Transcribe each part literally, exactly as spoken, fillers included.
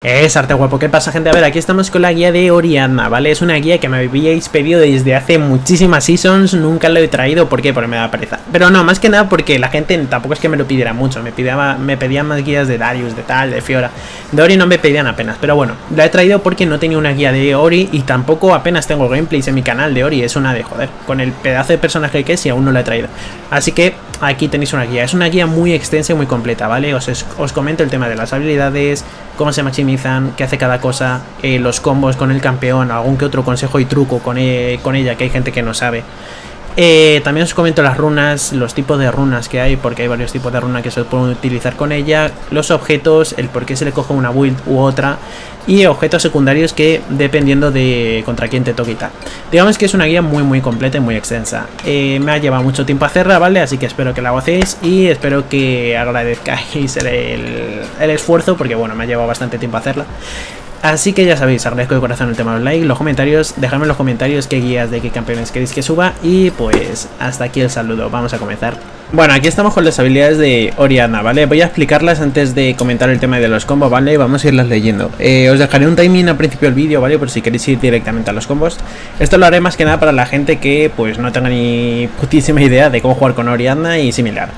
Es arte guapo, ¿qué pasa, gente? A ver, aquí estamos con la guía de Orianna, ¿vale? Es una guía que me habíais pedido desde hace muchísimas seasons, nunca lo he traído, ¿por qué? Porque me da pereza. Pero no, más que nada porque la gente tampoco es que me lo pidiera mucho, me pedía, me pedían más guías de Darius, de tal, de Fiora. De Ori no me pedían apenas, pero bueno, la he traído porque no tenía una guía de Ori y tampoco apenas tengo gameplays en mi canal de Ori, es una de joder, con el pedazo de personaje que es y aún no lo he traído. Así que aquí tenéis una guía, es una guía muy extensa y muy completa, ¿vale? Os, os comento el tema de las habilidades, cómo se maximiza, que hace cada cosa, eh, los combos con el campeón, algún que otro consejo y truco con, eh, con ella, que hay gente que no sabe. Eh, también os comento las runas, los tipos de runas que hay, porque hay varios tipos de runas que se pueden utilizar con ella, los objetos, el por qué se le coge una build u otra, y objetos secundarios que dependiendo de contra quién te toque y tal. Digamos que es una guía muy muy completa y muy extensa. Eh, me ha llevado mucho tiempo hacerla, ¿vale? Así que espero que la gocéis y espero que agradezcáis el, el esfuerzo, porque bueno, me ha llevado bastante tiempo hacerla. Así que ya sabéis, agradezco de corazón el tema de los likes, los comentarios, dejadme en los comentarios qué guías de qué campeones queréis que suba y pues hasta aquí el saludo, vamos a comenzar. Bueno, aquí estamos con las habilidades de Orianna, ¿vale? Voy a explicarlas antes de comentar el tema de los combos, ¿vale? Vamos a irlas leyendo. Eh, os dejaré un timing al principio del vídeo, ¿vale? Por si queréis ir directamente a los combos. Esto lo haré más que nada para la gente que pues no tenga ni putísima idea de cómo jugar con Orianna y similar.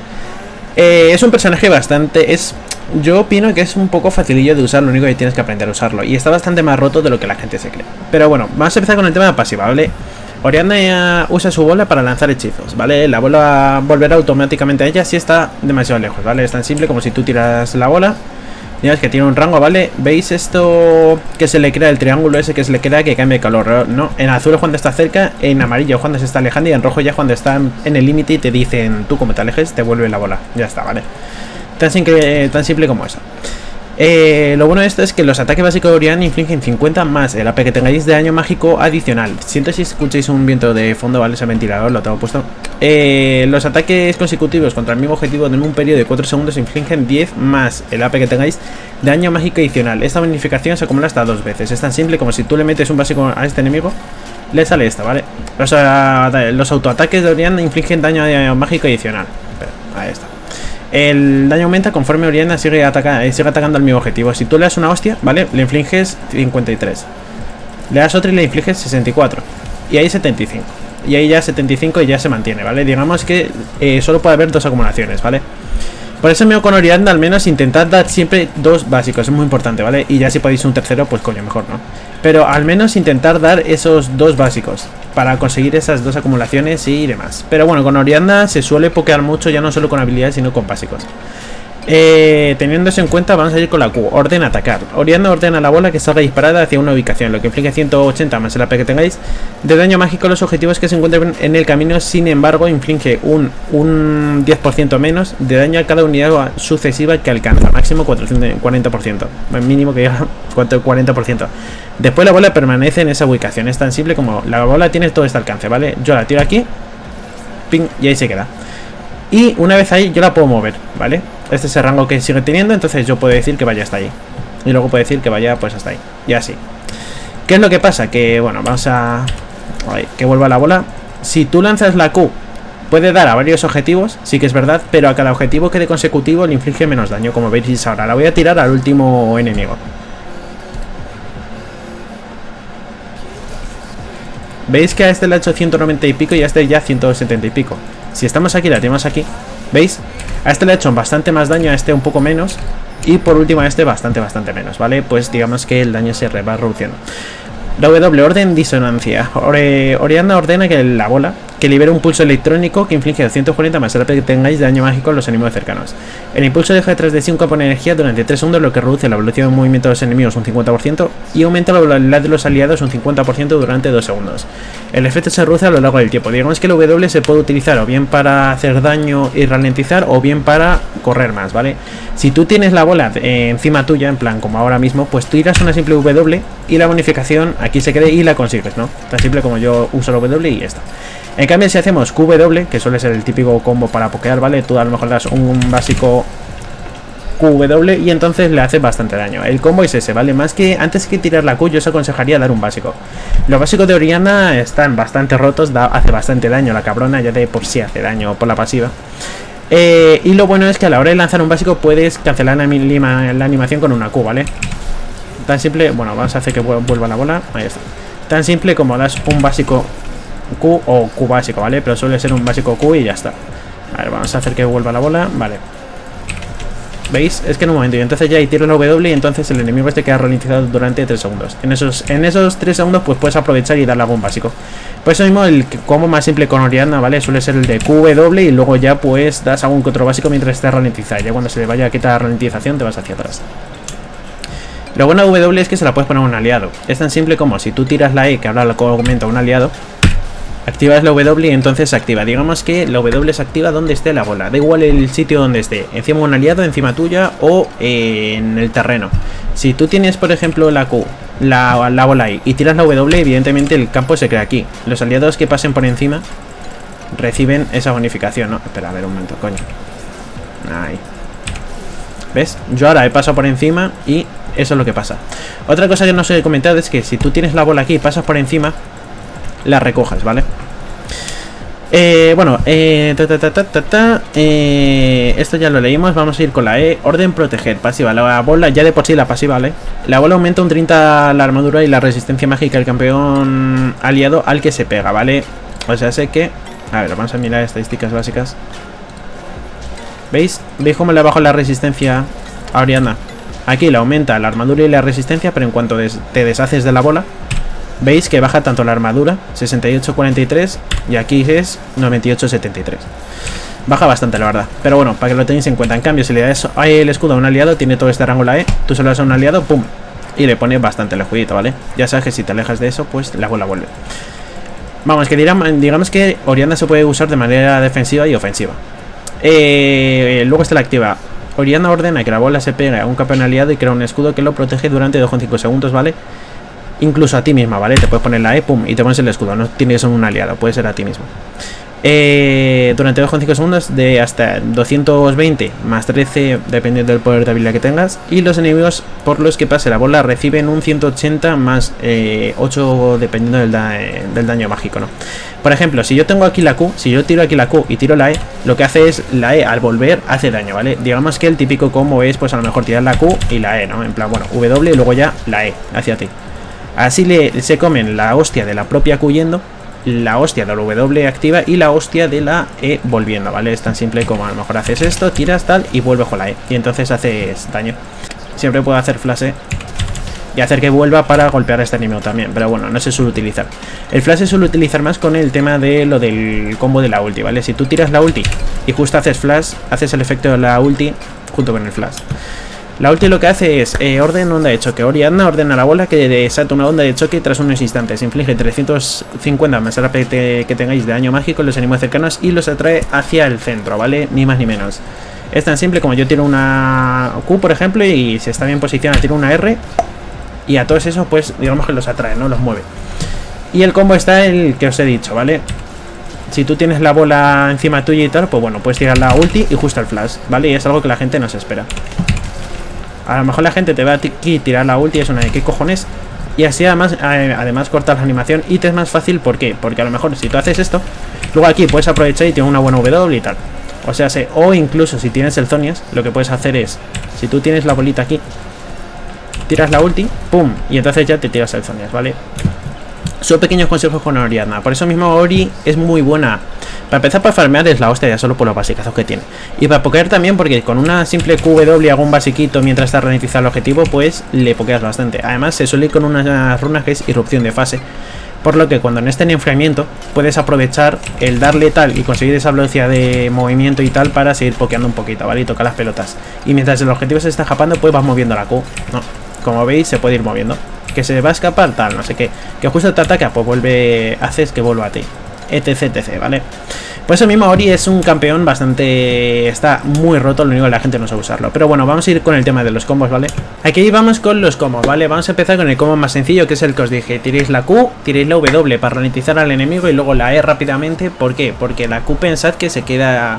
Eh, es un personaje bastante... es Yo opino que es un poco facilillo de usar, lo único que tienes que aprender a usarlo. Y está bastante más roto de lo que la gente se cree. Pero bueno, vamos a empezar con el tema de pasiva, ¿vale? Orianna usa su bola para lanzar hechizos, ¿vale? La bola volverá automáticamente a ella si está demasiado lejos, ¿vale? Es tan simple como si tú tiras la bola. Mira, es que tiene un rango, ¿vale? ¿Veis esto que se le crea, el triángulo ese que se le crea que cambia de color? No, en azul es cuando está cerca, en amarillo es cuando se está alejando y en rojo ya es cuando está en el límite y te dicen, tú como te alejes, te vuelve la bola. Ya está, ¿vale? Tan, simple, tan simple como eso. Eh, lo bueno de esto es que los ataques básicos de Orianna infligen cincuenta más el A P que tengáis de daño mágico adicional. Siento si escucháis un viento de fondo, vale, ese ventilador lo tengo puesto. Eh, los ataques consecutivos contra el mismo objetivo en un periodo de cuatro segundos infligen diez más el A P que tengáis de daño mágico adicional. Esta bonificación se acumula hasta dos veces. Es tan simple como si tú le metes un básico a este enemigo, le sale esta, ¿vale? Los, los autoataques de Orianna infligen daño, daño mágico adicional. Pero, ahí está. El daño aumenta conforme Orianna sigue, ataca, sigue atacando al mismo objetivo. Si tú le das una hostia, ¿vale? Le infliges cincuenta y tres. Le das otra y le infliges sesenta y cuatro. Y ahí setenta y cinco. Y ahí ya setenta y cinco y ya se mantiene, ¿vale? Digamos que eh, solo puede haber dos acumulaciones, ¿vale? Por eso mío con Orianna al menos intentad dar siempre dos básicos, es muy importante, ¿vale? Y ya si podéis un tercero, pues coño, mejor, ¿no? Pero al menos intentar dar esos dos básicos para conseguir esas dos acumulaciones y demás. Pero bueno, con Orianna se suele pokear mucho, ya no solo con habilidades, sino con básicos. Eh, teniendo eso en cuenta, vamos a ir con la Q, orden atacar. Orianna ordena la bola que salga disparada hacia una ubicación, lo que implica ciento ochenta más el A P que tengáis de daño mágico a los objetivos que se encuentren en el camino. Sin embargo, inflige un, un diez por ciento menos de daño a cada unidad sucesiva que alcanza, máximo cuarenta por ciento, mínimo que llega cuarenta por ciento. Después la bola permanece en esa ubicación, es tan simple como la bola tiene todo este alcance, ¿vale? Yo la tiro aquí, ping, y ahí se queda. Y una vez ahí yo la puedo mover, ¿vale? Este es el rango que sigue teniendo, entonces yo puedo decir que vaya hasta ahí. Y luego puedo decir que vaya pues hasta ahí. Y así. ¿Qué es lo que pasa? Que bueno, vamos a... Ay, que vuelva la bola. Si tú lanzas la Q, puede dar a varios objetivos, sí que es verdad, pero a cada objetivo que de consecutivo le inflige menos daño, como veis ahora. La voy a tirar al último enemigo. Veis que a este le ha hecho ciento noventa y pico y a este ya ciento setenta y pico. Si estamos aquí, la tenemos aquí, ¿veis? A este le ha hecho bastante más daño, a este un poco menos. Y por último a este bastante, bastante menos, ¿vale? Pues digamos que el daño se va reduciendo. La W, orden disonancia. Ore, Orianna ordena que la bola que libere un pulso electrónico que inflige doscientos cuarenta más el que tengáis de daño mágico a los enemigos cercanos. El impulso deja detrás de sí un campo de energía durante tres segundos, lo que reduce la velocidad de movimiento de los enemigos un cincuenta por ciento y aumenta la velocidad de los aliados un cincuenta por ciento durante dos segundos. El efecto se reduce a lo largo del tiempo. Digamos que el W se puede utilizar o bien para hacer daño y ralentizar o bien para correr más, ¿vale? Si tú tienes la bola eh, encima tuya, en plan como ahora mismo, pues tú tiras una simple W y la bonificación aquí se queda y la consigues, ¿no? Tan simple como yo uso la W y ya está. En cambio, si hacemos Q W, que suele ser el típico combo para pokear, ¿vale? Tú a lo mejor das un básico Q W y entonces le hace bastante daño. El combo es ese, ¿vale? Más que antes que tirar la Q, yo os aconsejaría dar un básico. Los básicos de Orianna están bastante rotos, da, hace bastante daño la cabrona, ya de por sí hace daño por la pasiva. Eh, y lo bueno es que a la hora de lanzar un básico puedes cancelar la, la, la animación con una Q, ¿vale? Tan simple, bueno, vamos a hacer que vuelva la bola. Ahí está. Tan simple como das un básico Q o Q básico, ¿vale? Pero suele ser un básico Q y ya está. A ver, vamos a hacer que vuelva la bola. Vale. ¿Veis? Es que en un momento. Y entonces ya ahí tiro la W y entonces el enemigo este queda ralentizado durante tres segundos. En esos, en esos tres segundos pues puedes aprovechar y darle algún básico. Pues eso mismo, el combo más simple con Orianna, ¿vale? Suele ser el de Q W y luego ya pues das algún que otro básico mientras esté ralentizado. Ya cuando se le vaya a quitar la ralentización te vas hacia atrás. Lo bueno de W es que se la puedes poner a un aliado. Es tan simple como si tú tiras la E, que ahora lo comento, a un aliado, activas la W y entonces se activa. Digamos que la W se activa donde esté la bola. Da igual el sitio donde esté. Encima de un aliado, encima tuya o eh, en el terreno. Si tú tienes, por ejemplo, la Q, la, la bola ahí, y tiras la W, evidentemente el campo se crea aquí. Los aliados que pasen por encima reciben esa bonificación, ¿no? Espera, a ver un momento, coño. Ahí. ¿Ves? Yo ahora he pasado por encima y eso es lo que pasa. Otra cosa que no os he comentado es que si tú tienes la bola aquí y pasas por encima, la recojas, ¿vale? Eh, bueno, eh, ta, ta, ta, ta, ta, ta, eh, esto ya lo leímos. Vamos a ir con la E. Orden proteger, pasiva. La bola ya de por sí la pasiva, ¿vale? La bola aumenta un treinta la armadura y la resistencia mágica del campeón aliado al que se pega, ¿vale? O sea, sé que... A ver, vamos a mirar estadísticas básicas. ¿Veis? ¿Veis cómo le bajo la resistencia a Orianna? Aquí le aumenta la armadura y la resistencia, pero en cuanto te deshaces de la bola, veis que baja tanto la armadura, sesenta y ocho cuarenta y tres, y aquí es noventa y ocho setenta y tres. Baja bastante, la verdad. Pero bueno, para que lo tengáis en cuenta. En cambio, si le das el escudo a un aliado, tiene todo este rango la E. Tú se lo das a un aliado, pum, y le pones bastante el escudito, ¿vale? Ya sabes que si te alejas de eso, pues la bola vuelve. Vamos, que digamos que Orianna se puede usar de manera defensiva y ofensiva. Eh, luego está la activa. Orianna ordena que la bola se pegue a un campeón aliado y crea un escudo que lo protege durante dos coma cinco segundos, ¿vale? Incluso a ti misma, ¿vale? Te puedes poner la E, pum, y te pones el escudo. No tienes un aliado, puede ser a ti mismo. Eh, durante dos coma cinco segundos de hasta doscientos veinte más trece, dependiendo del poder de habilidad que tengas. Y los enemigos por los que pase la bola reciben un ciento ochenta más eh, ocho, dependiendo del, da del daño mágico, ¿no? Por ejemplo, si yo tengo aquí la Q, si yo tiro aquí la Q y tiro la E, lo que hace es la E al volver hace daño, ¿vale? Digamos que el típico combo es pues a lo mejor tirar la Q y la E, ¿no? En plan, bueno, W y luego ya la E hacia ti. Así le, se comen la hostia de la propia Q yendo, la hostia de la W activa y la hostia de la E volviendo, ¿vale? Es tan simple como a lo mejor haces esto, tiras tal y vuelves con la E. Y entonces haces daño. Siempre puedo hacer flash y hacer que vuelva para golpear a este enemigo también. Pero bueno, no se suele utilizar. El flash se suele utilizar más con el tema de lo del combo de la ulti, ¿vale? Si tú tiras la ulti y justo haces flash, haces el efecto de la ulti junto con el flash. La ulti lo que hace es eh, orden onda de choque. Orianna ordena a la bola que desata una onda de choque tras unos instantes. Inflige trescientos cincuenta más R P que tengáis de daño mágico en los enemigos cercanos y los atrae hacia el centro, ¿vale? Ni más ni menos. Es tan simple como yo tiro una Q, por ejemplo, y si está bien posicionada tiro una R y a todos esos, pues, digamos que los atrae, ¿no? Los mueve. Y el combo está el que os he dicho, ¿vale? Si tú tienes la bola encima tuya y tal, pues bueno, puedes tirar la ulti y justo el flash, ¿vale? Y es algo que la gente no se espera. A lo mejor la gente te va aquí tirar la ulti, es una de qué cojones. Y así además, además cortas la animación y te es más fácil. ¿Por qué? Porque a lo mejor si tú haces esto, luego aquí puedes aprovechar y tienes una buena W y tal. O sea, se, o incluso si tienes el Zonias, lo que puedes hacer es, si tú tienes la bolita aquí, tiras la ulti, pum, y entonces ya te tiras el Zonias, ¿vale? Son pequeños consejos con Orianna. Por eso mismo Ori es muy buena. Para empezar, para farmear es la hostia ya solo por los basicazos que tiene. Y para pokear también, porque con una simple Q W hago un basiquito mientras está ralentizado el objetivo, pues le pokeas bastante. Además, se suele ir con unas runas que es Irrupción de Fase. Por lo que cuando no esté en enfriamiento, puedes aprovechar el darle tal y conseguir esa velocidad de movimiento y tal para seguir pokeando un poquito, ¿vale? Y tocar las pelotas. Y mientras el objetivo se está escapando, pues vas moviendo la Q, ¿no? Como veis, se puede ir moviendo. Que se va a escapar, tal, no sé qué. Que justo te ataca, pues vuelve, haces que vuelva a ti. Etc, etc, ¿vale? Pues eso mismo, Ori es un campeón bastante... Está muy roto, lo único que la gente no sabe usarlo. Pero bueno, vamos a ir con el tema de los combos, ¿vale? Aquí vamos con los combos, ¿vale? Vamos a empezar con el combo más sencillo, que es el que os dije. Tiréis la Q, tiréis la W para ralentizar al enemigo y luego la E rápidamente. ¿Por qué? Porque la Q pensad que se queda...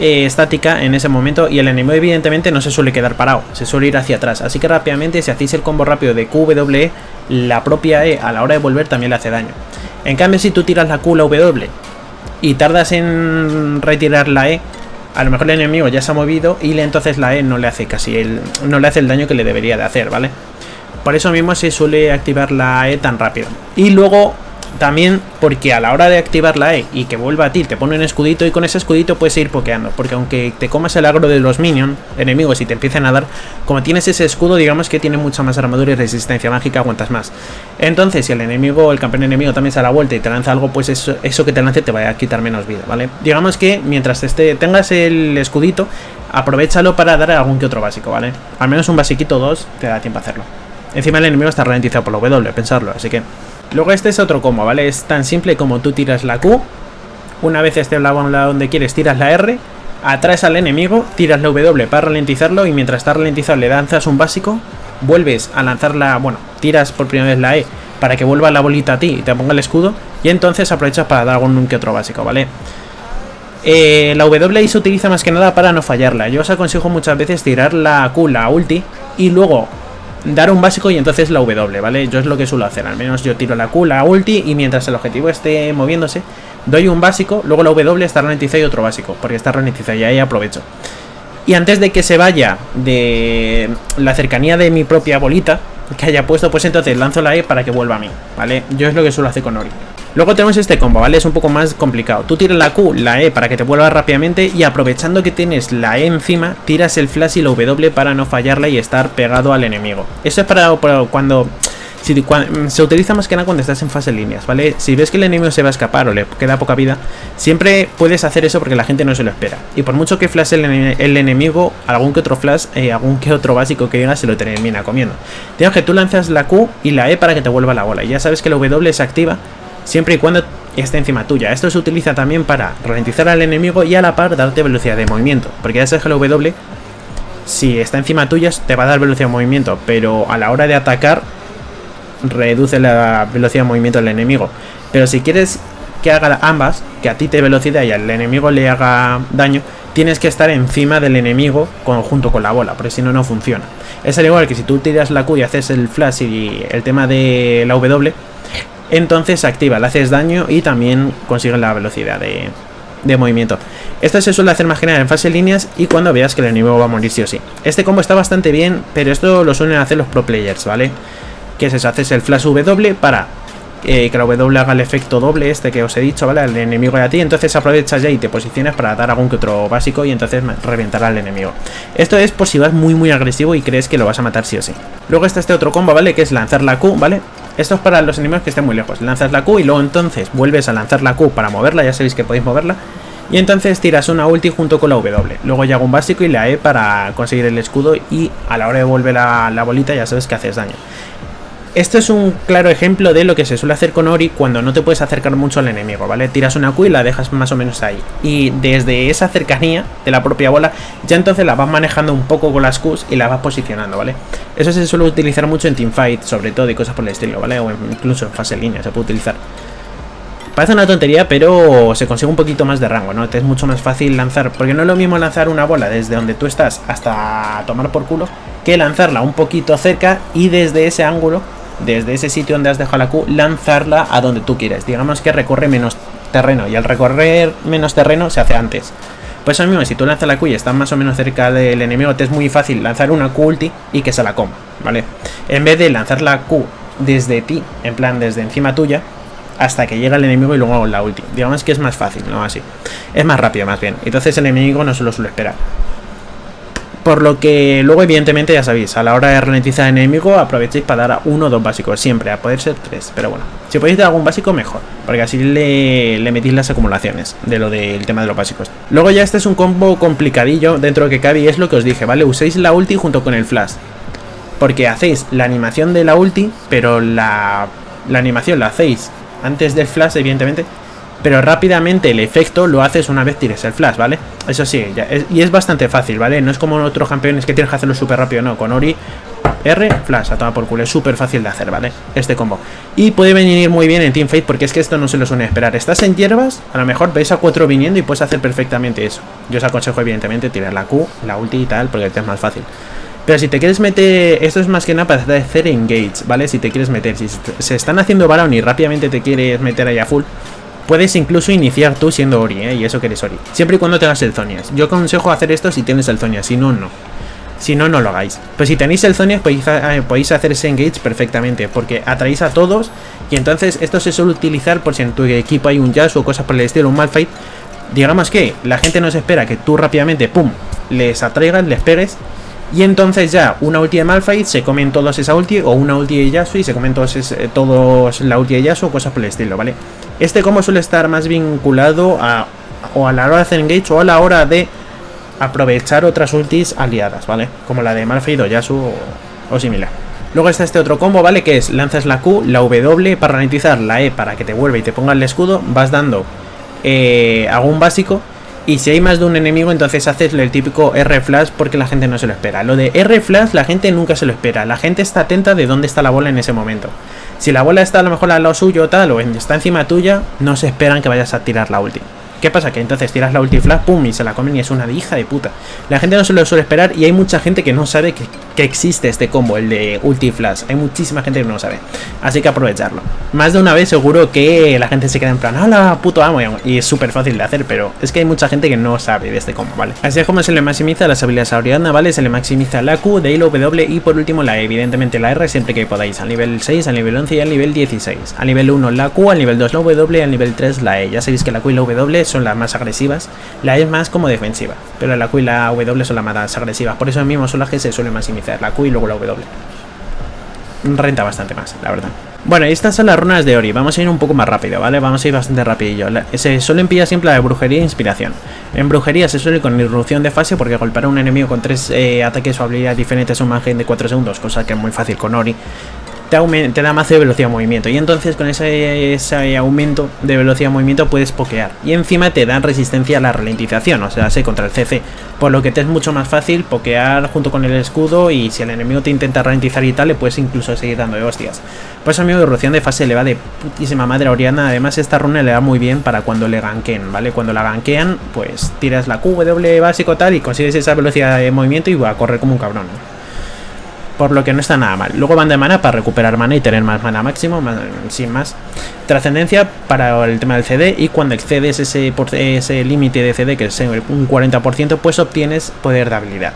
Eh, estática en ese momento y el enemigo evidentemente no se suele quedar parado, se suele ir hacia atrás, así que rápidamente si hacéis el combo rápido de Q W, la propia E a la hora de volver también le hace daño. En cambio, si tú tiras la Q, la W y tardas en retirar la E, a lo mejor el enemigo ya se ha movido y entonces la E no le hace casi el, no le hace el daño que le debería de hacer, ¿vale? Por eso mismo se suele activar la E tan rápido. Y luego también porque a la hora de activar la E y que vuelva a ti te pone un escudito, y con ese escudito puedes ir pokeando, porque aunque te comas el agro de los minions enemigos y te empiecen a dar, como tienes ese escudo, digamos que tiene mucha más armadura y resistencia mágica, aguantas más. Entonces si el enemigo, el campeón enemigo también se da la vuelta y te lanza algo, pues eso, eso que te lance te va a quitar menos vida, ¿vale? Digamos que mientras este, tengas el escudito, aprovechalo para dar algún que otro básico, ¿vale? Al menos un basiquito dos te da tiempo a hacerlo. Encima el enemigo está ralentizado por la W, pensarlo, así que... Luego este es otro combo, ¿vale? Es tan simple como tú tiras la Q, una vez esté blabla donde quieres tiras la R, atraes al enemigo, tiras la W para ralentizarlo y mientras está ralentizado le lanzas un básico, vuelves a lanzarla, bueno, tiras por primera vez la E para que vuelva la bolita a ti y te ponga el escudo y entonces aprovechas para dar algún que otro básico, ¿vale? Eh, la W se utiliza más que nada para no fallarla. Yo os aconsejo muchas veces tirar la Q, la ulti y luego... dar un básico y entonces la W, ¿vale? Yo es lo que suelo hacer, al menos yo tiro la Q, la ulti y mientras el objetivo esté moviéndose doy un básico, luego la W está ralentizada y otro básico, porque está ralentizada y ahí aprovecho. Y antes de que se vaya de la cercanía de mi propia bolita que haya puesto, pues entonces lanzo la E para que vuelva a mí, ¿vale? Yo es lo que suelo hacer con Ori. Luego tenemos este combo, ¿vale? Es un poco más complicado. Tú tiras la Q, la E para que te vuelva rápidamente y aprovechando que tienes la E encima, tiras el flash y la W para no fallarla y estar pegado al enemigo. Eso es para cuando... Si, cuando se utiliza más que nada cuando estás en fase líneas, ¿vale? Si ves que el enemigo se va a escapar o le queda poca vida, siempre puedes hacer eso porque la gente no se lo espera. Y por mucho que flash el, el enemigo, algún que otro flash, eh, algún que otro básico que llega se lo termina comiendo. Tienes que tú lanzas la Q y la E para que te vuelva la bola. Y ya sabes que la W se activa siempre y cuando esté encima tuya. Esto se utiliza también para ralentizar al enemigo y a la par darte velocidad de movimiento. Porque ya sabes que la W, si está encima tuya, te va a dar velocidad de movimiento. Pero a la hora de atacar... reduce la velocidad de movimiento del enemigo. Pero si quieres que haga ambas, que a ti te velocidad y al enemigo le haga daño, tienes que estar encima del enemigo con, junto con la bola, porque si no, no funciona. Es al igual que si tú tiras la Q y haces el flash y el tema de la W, entonces se activa, le haces daño y también consigues la velocidad de, de movimiento. Esto se suele hacer más general en fase líneas y cuando veas que el enemigo va a morir sí o sí. Este combo está bastante bien, pero esto lo suelen hacer los pro players, ¿vale? Que es eso, haces el flash W para eh, que la W haga el efecto doble este que os he dicho, ¿vale? Al enemigo y a ti, entonces aprovechas ya y te posicionas para dar algún que otro básico y entonces reventar al enemigo. Esto es por si vas muy muy agresivo y crees que lo vas a matar sí o sí. Luego está este otro combo, ¿vale? Que es lanzar la Q, ¿vale? Esto es para los enemigos que estén muy lejos. Lanzas la Q y luego entonces vuelves a lanzar la Q para moverla, ya sabéis que podéis moverla. Y entonces tiras una ulti junto con la W. Luego ya hago un básico y la E para conseguir el escudo y a la hora de volver a la bolita ya sabes que haces daño. Esto es un claro ejemplo de lo que se suele hacer con Ori cuando no te puedes acercar mucho al enemigo, ¿vale? Tiras una Q y la dejas más o menos ahí. Y desde esa cercanía de la propia bola, ya entonces la vas manejando un poco con las Qs y la vas posicionando, ¿vale? Eso se suele utilizar mucho en teamfight, sobre todo, y cosas por el estilo, ¿vale? O incluso en fase línea se puede utilizar. Parece una tontería, pero se consigue un poquito más de rango, ¿no? Te es mucho más fácil lanzar, porque no es lo mismo lanzar una bola desde donde tú estás hasta tomar por culo, que lanzarla un poquito cerca y desde ese ángulo... desde ese sitio donde has dejado la Q, lanzarla a donde tú quieres. Digamos que recorre menos terreno, y al recorrer menos terreno se hace antes. Pues eso mismo, si tú lanzas la Q y estás más o menos cerca del enemigo, te es muy fácil lanzar una Q ulti y que se la coma, ¿vale? En vez de lanzar la Q desde ti, en plan desde encima tuya, hasta que llega el enemigo y luego la ulti. Digamos que es más fácil, ¿no? Así. Es más rápido, más bien. Entonces el enemigo no se lo suele esperar. Por lo que luego, evidentemente, ya sabéis, a la hora de ralentizar al enemigo, aprovechéis para dar uno o dos básicos, siempre, a poder ser tres. Pero bueno, si podéis dar algún básico, mejor, porque así le, le metís las acumulaciones de lo del tema de los básicos. Luego ya este es un combo complicadillo dentro de lo que cabe y es lo que os dije, ¿vale? Uséis la ulti junto con el flash, porque hacéis la animación de la ulti, pero la, la animación la hacéis antes del flash, evidentemente. Pero rápidamente el efecto lo haces una vez tires el flash, ¿vale? Eso sí, ya es, y es bastante fácil, ¿vale? No es como en otros campeones que tienes que hacerlo súper rápido, no. Con Ori, R, flash, a tomar por culo. Es súper fácil de hacer, ¿vale? Este combo. Y puede venir muy bien en teamfight porque es que esto no se lo suele esperar. Estás en hierbas, a lo mejor veis a cuatro viniendo y puedes hacer perfectamente eso. Yo os aconsejo, evidentemente, tirar la Q, la ulti y tal, porque te es más fácil. Pero si te quieres meter... Esto es más que nada para hacer engage, ¿vale? Si te quieres meter, si se están haciendo Baron y rápidamente te quieres meter ahí a full... Puedes incluso iniciar tú siendo Ori, ¿eh? Y eso que eres Ori. Siempre y cuando tengas el Zonias. Yo aconsejo hacer esto si tienes el Zonias, si no, no. Si no, no lo hagáis. Pues si tenéis el Zonias podéis, eh, podéis hacer ese engage perfectamente, porque atraéis a todos. Y entonces esto se suele utilizar por si en tu equipo hay un Yasuo o cosas por el estilo, un Malphite. Digamos que la gente no se espera que tú rápidamente, pum, les atraigas, les pegues. Y entonces ya una ulti de Malphite se comen todos esa ulti, o una ulti de Yasuo y se comen todos, ese, todos la ulti de Yasuo o cosas por el estilo, ¿vale? Este combo suele estar más vinculado a, o a la hora de hacer engage o a la hora de aprovechar otras ultis aliadas, ¿vale? Como la de Malphite o Yasuo o, o similar. Luego está este otro combo, ¿vale? Que es lanzas la Q, la W para ralentizar, la E para que te vuelva y te ponga el escudo, vas dando eh, algún básico. Y si hay más de un enemigo, entonces haces el típico R-Flash porque la gente no se lo espera. Lo de R-Flash la gente nunca se lo espera. La gente está atenta de dónde está la bola en ese momento. Si la bola está a lo mejor al lado suyo o tal, o está encima tuya, no se esperan que vayas a tirar la ulti. ¿Qué pasa? Que entonces tiras la ulti flash, pum, y se la comen y es una hija de puta. La gente no se lo suele esperar y hay mucha gente que no sabe que, que existe este combo, el de ulti flash. Hay muchísima gente que no lo sabe, así que aprovecharlo. Más de una vez seguro que la gente se queda en plan, hola, puto amo, y es súper fácil de hacer, pero es que hay mucha gente que no sabe de este combo, ¿vale? Así es como se le maximiza las habilidades a Orianna, ¿vale? Se le maximiza la Q, de ahí la W y por último la E, evidentemente la R siempre que podáis, al nivel seis, al nivel once y al nivel dieciséis. Al nivel uno la Q, al nivel dos la W, al nivel tres la E. Ya sabéis que la Q y la W son las más agresivas, la E es más como defensiva, pero la Q y la W son las más agresivas, por eso mismo son las que se suelen maximizar, la Q y luego la W. Renta bastante más, la verdad. Bueno, estas son las runas de Ori, vamos a ir un poco más rápido, ¿vale? Vamos a ir bastante rapidillo. Se suelen pillar siempre la de brujería e inspiración. En brujería se suele ir con irrupción de fase, porque golpear a un enemigo con tres eh, ataques o habilidades diferentes a un margen de cuatro segundos, cosa que es muy fácil con Ori. Te, aumenta, te da más de velocidad de movimiento. Y entonces con ese, ese aumento de velocidad de movimiento puedes pokear. Y encima te dan resistencia a la ralentización, o sea, se contra el C C. Por lo que te es mucho más fácil pokear junto con el escudo. Y si el enemigo te intenta ralentizar y tal, le puedes incluso seguir dando de hostias. Por eso, amigo, irrupción de fase le va de putísima madre a Orianna. Además, esta runa le da muy bien para cuando le ganquen, ¿vale? Cuando la ganquean, pues tiras la Q W básico tal y consigues esa velocidad de movimiento y va a correr como un cabrón. Por lo que no está nada mal. Luego van de mana para recuperar mana y tener más mana máximo, más, sin más. Trascendencia para el tema del C D. Y cuando excedes ese, ese límite de C D, que es un cuarenta por ciento, pues obtienes poder de habilidad.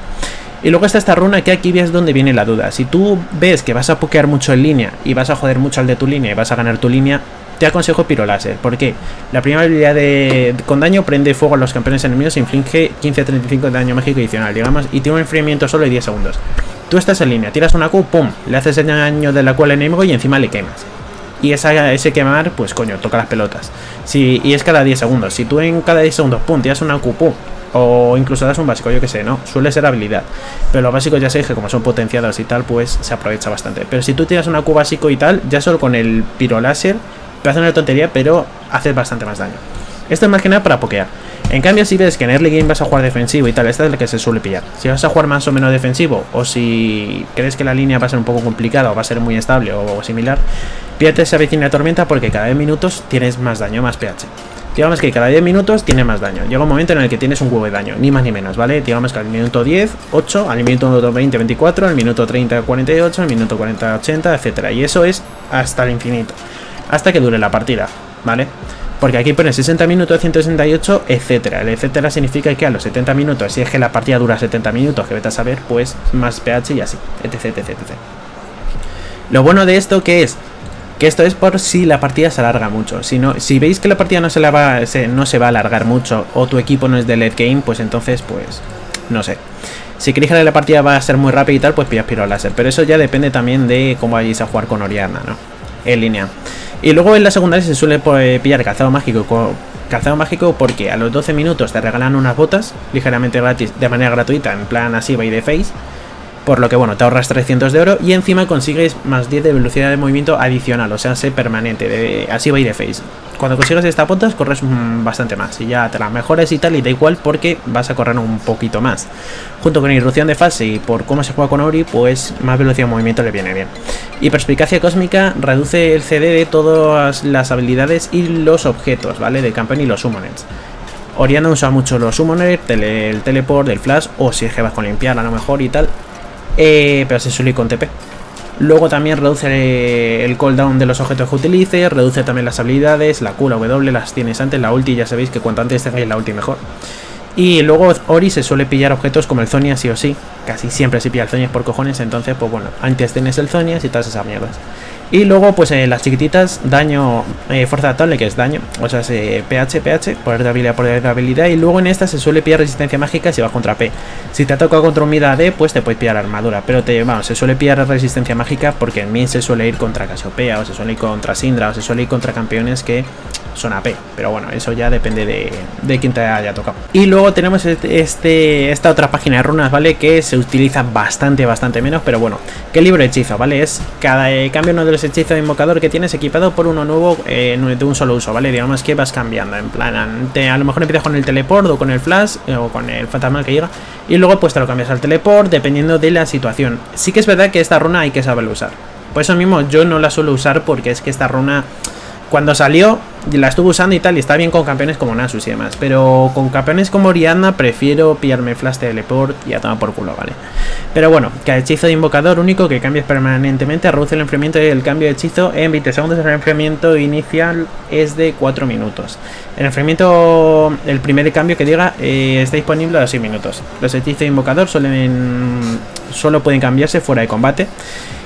Y luego está esta runa, que aquí ves donde viene la duda. Si tú ves que vas a pokear mucho en línea y vas a joder mucho al de tu línea y vas a ganar tu línea, te aconsejo piroláser. ¿Por qué? La primera habilidad de, con daño prende fuego a los campeones enemigos e inflige quince a treinta y cinco de daño mágico adicional, digamos, y tiene un enfriamiento solo de diez segundos. Tú estás en línea, tiras una Q, pum, le haces el daño de la Q al enemigo y encima le quemas. Y esa, ese quemar, pues coño, toca las pelotas. Si, y es cada diez segundos. Si tú en cada diez segundos, pum, tiras una Q, pum, o incluso das un básico, yo que sé, ¿no? Suele ser habilidad. Pero los básicos ya sé que como son potenciados y tal, pues se aprovecha bastante. Pero si tú tiras una Q básico y tal, ya solo con el piroláser, te hace una tontería, pero haces bastante más daño. Esto es más que nada para pokear. En cambio, si ves que en early game vas a jugar defensivo y tal, esta es la que se suele pillar. Si vas a jugar más o menos defensivo, o si crees que la línea va a ser un poco complicada o va a ser muy estable o similar, píllate esa vecina de tormenta porque cada diez minutos tienes más daño, más P H. Digamos que cada diez minutos tienes más daño. Llega un momento en el que tienes un huevo de daño, ni más ni menos, ¿vale? Digamos que al minuto diez, ocho, al minuto veinte, veinticuatro, al minuto treinta, cuarenta y ocho, al minuto cuarenta, ochenta, etcétera. Y eso es hasta el infinito, hasta que dure la partida, ¿vale? Porque aquí pone sesenta minutos, ciento sesenta y ocho, etcétera. El etcétera significa que a los setenta minutos, si es que la partida dura setenta minutos, que vete a saber, pues más P H y así, etc, etc, etcétera. Lo bueno de esto que es, que esto es por si la partida se alarga mucho. Si, no, si veis que la partida no se, la va, se, no se va a alargar mucho o tu equipo no es de late game, pues entonces, pues, no sé. Si creéis que la partida va a ser muy rápida y tal, pues pillas piro láser. Pero eso ya depende también de cómo vayáis a jugar con Orianna, ¿no? En línea. Y luego en la secundaria se suele pillar calzado mágico, calzado mágico porque a los doce minutos te regalan unas botas ligeramente gratis, de manera gratuita, en plan así by the face, por lo que bueno, te ahorras trescientos de oro y encima consigues más diez de velocidad de movimiento adicional, o sea, se permanente, de, así by the face. Cuando consigues estas botas corres mmm, bastante más y ya te las mejoras y tal y da igual porque vas a correr un poquito más. Junto con irrupción de fase y por cómo se juega con Ori, pues más velocidad de movimiento le viene bien. Y perspicacia cósmica reduce el C D de todas las habilidades y los objetos, ¿vale? De campeón y los summoners. Orianna usa mucho los summoners, tele, el teleport, el flash o si es que vas con limpiar a lo mejor y tal. Eh, pero se suele ir con T P. Luego también reduce el cooldown de los objetos que utilices, reduce también las habilidades, la Q, la W las tienes antes, la ulti ya sabéis que cuanto antes tengáis la ulti mejor. Y luego Ori se suele pillar objetos como el Zonia sí o sí. Casi siempre se pilla el Zonia por cojones. Entonces, pues bueno, antes tenés el Zonia y todas esas mierdas. Y luego, pues eh, las chiquititas, daño, eh, fuerza atable, que es daño. O sea, es eh, P H, P H, poder de habilidad, poder de habilidad. Y luego en esta se suele pillar resistencia mágica si vas contra P. Si te ha tocado contra un Mid A D, pues te puedes pillar armadura. Pero te, bueno, se suele pillar resistencia mágica porque en Mid se suele ir contra Casiopea, o se suele ir contra Syndra, o se suele ir contra campeones que son A P, pero bueno, eso ya depende de, de quién te haya tocado. Y luego tenemos este, este, esta otra página de runas, ¿vale? Que se utiliza bastante, bastante menos, pero bueno. ¿Qué libro de hechizo, vale? Es cada eh, cambio uno de los hechizos de invocador que tienes equipado por uno nuevo eh, de un solo uso, ¿vale? Digamos que vas cambiando, en plan, te, a lo mejor empiezas con el teleport o con el flash eh, o con el fantasma que llega y luego pues te lo cambias al teleport dependiendo de la situación. Sí que es verdad que esta runa hay que saberla usar. Por eso mismo yo no la suelo usar porque es que esta runa... Cuando salió, la estuve usando y tal, y está bien con campeones como Nasus y demás. Pero con campeones como Orianna prefiero pillarme Flash Teleport y a tomar por culo, ¿vale? Pero bueno, cada hechizo de invocador único que cambies permanentemente reduce el enfriamiento del cambio de hechizo en veinte segundos. El enfriamiento inicial es de cuatro minutos. El enfriamiento, el primer cambio que diga, eh, está disponible a seis minutos. Los hechizos de invocador suelen, solo pueden cambiarse fuera de combate.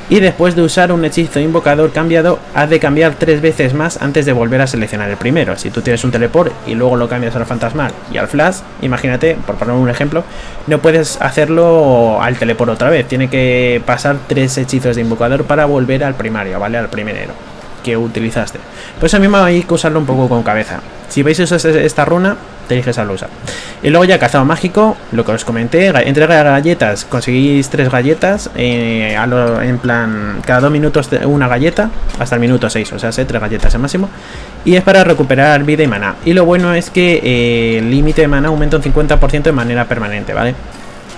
Y después de usar un hechizo invocador cambiado, has de cambiar tres veces más antes de volver a seleccionar el primero. Si tú tienes un teleport y luego lo cambias al fantasmal y al flash, imagínate, por poner un ejemplo, no puedes hacerlo al teleport otra vez. Tiene que pasar tres hechizos de invocador para volver al primario, ¿vale? Al primerero que utilizaste. Pues a mí me hay que usarlo un poco con cabeza. Si veis esta runa, tenéis que saberlo usar. Y luego ya cazado mágico, lo que os comenté, entrega galletas, conseguís tres galletas, eh, a lo, en plan, cada dos minutos una galleta, hasta el minuto seis, o sea, sé, tres galletas al máximo. Y es para recuperar vida y maná. Y lo bueno es que eh, el límite de maná aumenta un cincuenta por ciento de manera permanente, ¿vale?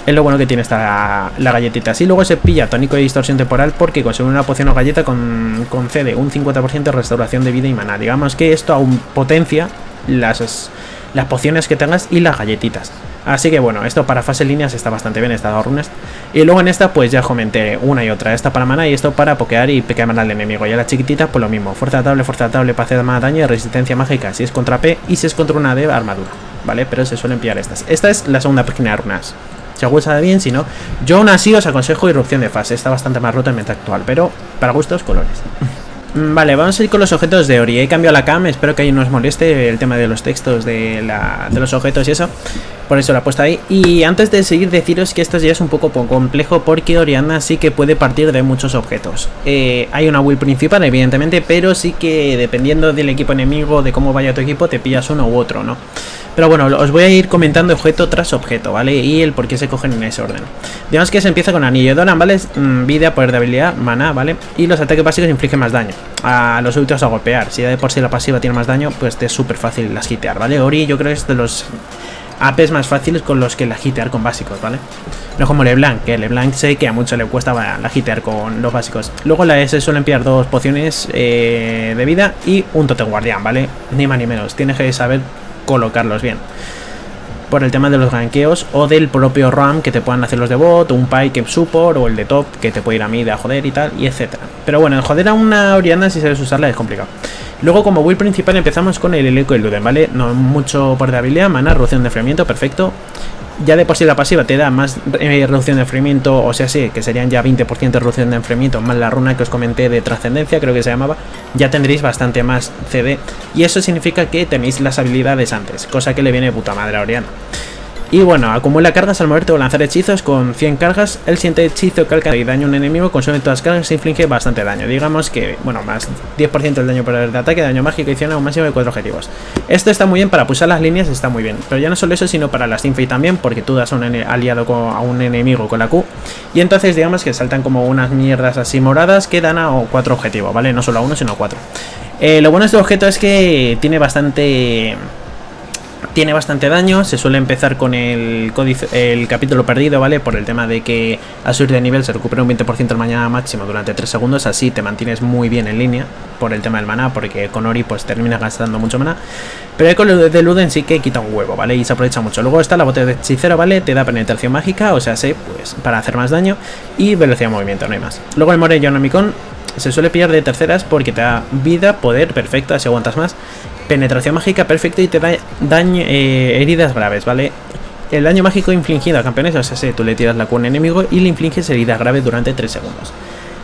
Es lo bueno que tiene esta la galletita. Si luego se pilla tónico de distorsión temporal porque consumir una poción o galleta con, concede un cincuenta por ciento de restauración de vida y maná. Digamos que esto aún potencia las, las pociones que tengas y las galletitas. Así que bueno, esto para fase líneas está bastante bien, estas dos runas. Y luego en esta pues ya comenté una y otra. Esta para maná y esto para pokear y pequear al enemigo. Y a las chiquititas pues lo mismo. Fuerza atable, fuerza atable para hacer más daño y resistencia mágica si es contra P y si es contra una de armadura. Vale, pero se suelen pillar estas. Esta es la segunda página de runas. Si os gusta bien, si no, yo aún así os aconsejo Irrupción de Fase, está bastante más rota en meta actual, pero para gustos, colores. Vale, vamos a ir con los objetos de Ori. He cambiado la cam, espero que ahí no os moleste el tema de los textos de, la, de los objetos y eso. Por eso la he puesto ahí. Y antes de seguir, deciros que esto ya es un poco complejo porque Orianna sí que puede partir de muchos objetos. Eh, hay una build principal, evidentemente, pero sí que dependiendo del equipo enemigo, de cómo vaya tu equipo, te pillas uno u otro, ¿no? Pero bueno, os voy a ir comentando objeto tras objeto, ¿vale? Y el por qué se cogen en ese orden. Digamos que se empieza con anillo de Doran, ¿vale? Vida, poder de habilidad, maná, ¿vale? Y los ataques básicos infligen más daño a los súbitos a golpear. Si ya de por sí la pasiva tiene más daño, pues te es súper fácil las hitear, ¿vale? Ori yo creo que es de los A Pes más fáciles con los que la hitear con básicos, ¿vale? No como LeBlanc, que LeBlanc sé que a muchos le cuesta la hitear con los básicos. Luego la S suelen pillar dos pociones eh, de vida y un totem guardián, ¿vale? Ni más ni menos, tienes que saber colocarlos bien por el tema de los ganqueos o del propio ram que te puedan hacer los de bot, un Pyke Support o el de Top que te puede ir a mid a joder y tal y etcétera. Pero bueno, el joder a una Orianna si sabes usarla es complicado. Luego como build principal empezamos con el Helico y Luden, ¿vale? No mucho por de habilidad, maná, reducción de enfriamiento, perfecto. Ya de por sí la pasiva te da más eh, reducción de enfriamiento, o sea, sí, que serían ya veinte por ciento de reducción de enfriamiento, más la runa que os comenté de trascendencia, creo que se llamaba, ya tendréis bastante más C D. Y eso significa que tenéis las habilidades antes, cosa que le viene de puta madre a Orianna. Y bueno, acumula cargas al moverte o lanzar hechizos con cien cargas. El siguiente hechizo que alcanza y daño a un enemigo consume todas las cargas e inflige bastante daño. Digamos que, bueno, más diez por ciento del daño por el de ataque, daño mágico y cien a un máximo de cuatro objetivos. Esto está muy bien para pulsar las líneas, está muy bien. Pero ya no solo eso, sino para las teamfight también, porque tú das a un aliado con, a un enemigo con la Q. Y entonces digamos que saltan como unas mierdas así moradas que dan a cuatro objetivos, ¿vale? No solo a uno, sino a cuatro. Eh, lo bueno de este objeto es que tiene bastante... Tiene bastante daño, se suele empezar con el, códice, el capítulo perdido, ¿vale? Por el tema de que al subir de nivel se recupera un veinte por ciento al maná máximo durante tres segundos, así te mantienes muy bien en línea por el tema del maná, porque con Ori pues terminas gastando mucho maná. Pero con el de Luden sí que quita un huevo, ¿vale? Y se aprovecha mucho. Luego está la botella de hechicero, ¿vale? Te da penetración mágica, o sea, sé, pues para hacer más daño y velocidad de movimiento, no hay más. Luego el Morello Nomicon se suele pillar de terceras porque te da vida, poder, perfecto, así aguantas más. Penetración mágica perfecta y te da daño, eh, heridas graves, ¿vale? El daño mágico infligido a campeones, o sea, si tú le tiras la cura a un enemigo y le infliges heridas graves durante tres segundos.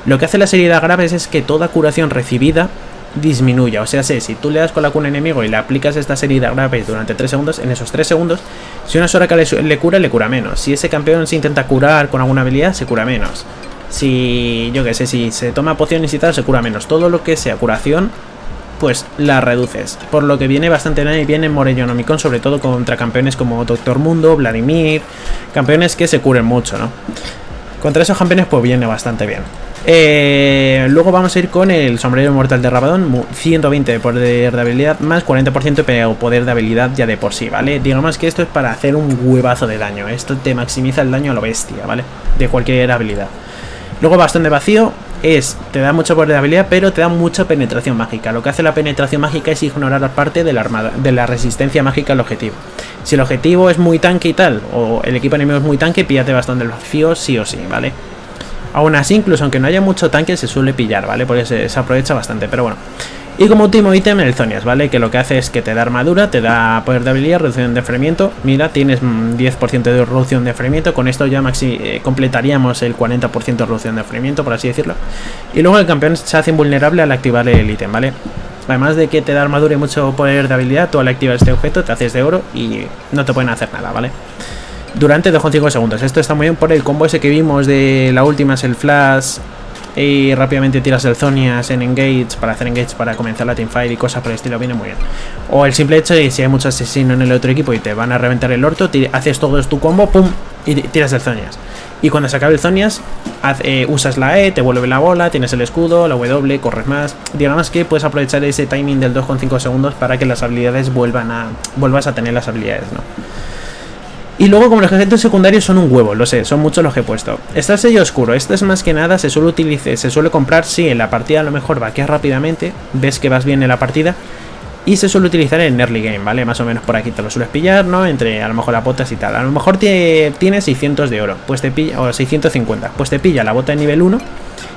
Lo que hace las heridas graves es que toda curación recibida disminuya, o sea, si tú le das con la cuna a un enemigo y le aplicas estas heridas graves durante tres segundos, en esos tres segundos, si una Soraka le, le cura, le cura menos. Si ese campeón se intenta curar con alguna habilidad, se cura menos. Si, yo qué sé, si se toma pociones y tal, se cura menos. Todo lo que sea curación, pues la reduces. Por lo que viene bastante bien y viene Morellonomicon, sobre todo contra campeones como Doctor Mundo, Vladimir, campeones que se curen mucho, ¿no? Contra esos campeones, pues viene bastante bien. Eh, luego vamos a ir con el sombrero inmortal de Rabadon, ciento veinte de poder de habilidad más cuarenta por ciento de poder de habilidad ya de por sí, ¿vale? Digamos que esto es para hacer un huevazo de daño, esto te maximiza el daño a lo bestia, ¿vale? De cualquier habilidad. Luego bastón de vacío es, te da mucho poder de habilidad pero te da mucha penetración mágica. Lo que hace la penetración mágica es ignorar parte de la, armada, de la resistencia mágica al objetivo. Si el objetivo es muy tanque y tal, o el equipo enemigo es muy tanque, píllate bastón del vacío sí o sí, ¿vale? Aún así, incluso aunque no haya mucho tanque, se suele pillar, ¿vale? Porque se, se aprovecha bastante, pero bueno. Y como último ítem, el Zonias, ¿vale? Que lo que hace es que te da armadura, te da poder de habilidad, reducción de enfriamiento. Mira, tienes diez por ciento de reducción de enfriamiento. Con esto ya maxi eh, completaríamos el cuarenta por ciento de reducción de enfriamiento, por así decirlo. Y luego el campeón se hace invulnerable al activar el ítem, ¿vale? Además de que te da armadura y mucho poder de habilidad, tú al activar este objeto te haces de oro y no te pueden hacer nada, ¿vale? Durante dos coma cinco segundos. Esto está muy bien por el combo ese que vimos de la última, es el Flash. Y rápidamente tiras el Zonias en Engage para hacer Engage para comenzar la teamfight y cosas por el estilo. Viene muy bien. O el simple hecho de si hay mucho asesino en el otro equipo y te van a reventar el orto, haces todo tu combo, pum, y tiras el Zonias. Y cuando se acabe el Zonias, haz, eh, usas la E, te vuelve la bola, tienes el escudo, la W, corres más. Digamos que puedes aprovechar ese timing del dos coma cinco segundos para que las habilidades vuelvan a. vuelvas a tener las habilidades, ¿no? Y luego, como los objetos secundarios son un huevo, lo sé, son muchos los que he puesto. Está el sello oscuro, este es más que nada, se suele utilizar, se suele comprar si en la partida a lo mejor vaqueas rápidamente, ves que vas bien en la partida, y se suele utilizar en early game, ¿vale? Más o menos por aquí te lo sueles pillar, ¿no? Entre a lo mejor las botas y tal. A lo mejor te, tienes seiscientos de oro, pues te pilla, o seiscientos cincuenta, pues te pilla la bota de nivel uno,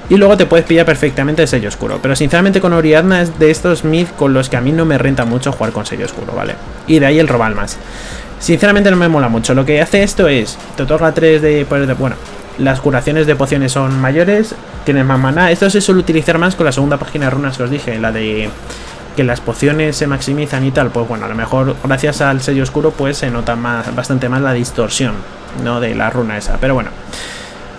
y luego te puedes pillar perfectamente el sello oscuro. Pero sinceramente con Orianna es de estos mid con los que a mí no me renta mucho jugar con sello oscuro, ¿vale? Y de ahí el robar más. Sinceramente no me mola mucho. Lo que hace esto es, te otorga tres de poder de... Bueno, las curaciones de pociones son mayores, tienes más maná. Esto se suele utilizar más con la segunda página de runas que os dije, la de que las pociones se maximizan y tal. Pues bueno, a lo mejor gracias al sello oscuro pues se nota más, bastante más la distorsión, ¿no? De la runa esa, pero bueno.